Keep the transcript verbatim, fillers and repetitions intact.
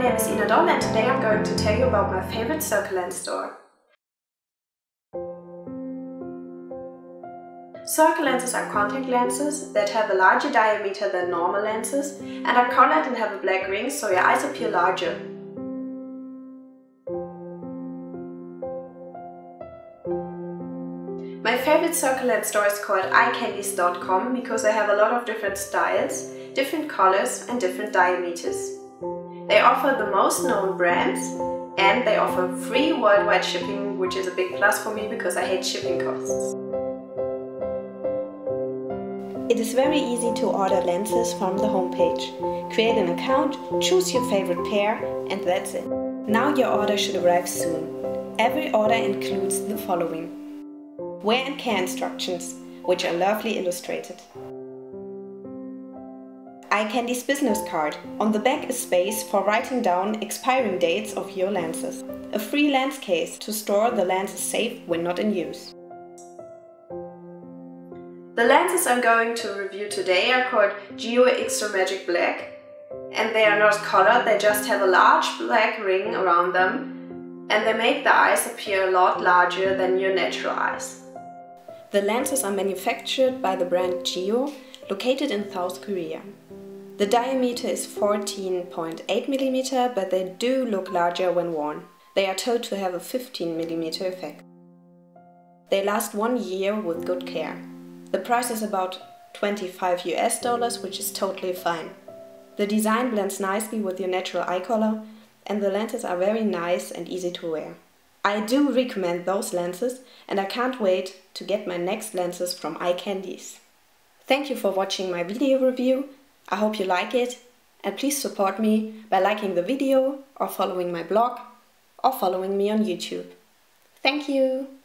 name is Ina Doll and today I'm going to tell you about my favorite circle lens store. Circle lenses are contact lenses that have a larger diameter than normal lenses and are colored and have a black ring so your eyes appear larger. My favorite circle lens store is called Eye Candy's dot com because they have a lot of different styles, different colors and different diameters. They offer the most known brands and they offer free worldwide shipping, which is a big plus for me because I hate shipping costs. It is very easy to order lenses from the homepage. Create an account, choose your favorite pair and that's it. Now your order should arrive soon. Every order includes the following: wear and care instructions, which are lovely illustrated. Eye Candy's business card. On the back is space for writing down expiring dates of your lenses. A free lens case to store the lenses safe when not in use. The lenses I'm going to review today are called G E O Extra Magic Black and they are not colored, they just have a large black ring around them and they make the eyes appear a lot larger than your natural eyes. The lenses are manufactured by the brand G E O, located in South Korea. The diameter is fourteen point eight millimeters, but they do look larger when worn. They are told to have a fifteen millimeter effect. They last one year with good care. The price is about twenty-five US dollars, which is totally fine. The design blends nicely with your natural eye color and the lenses are very nice and easy to wear. I do recommend those lenses and I can't wait to get my next lenses from Eye Candy's. Thank you for watching my video review. I hope you like it and please support me by liking the video or following my blog or following me on YouTube. Thank you!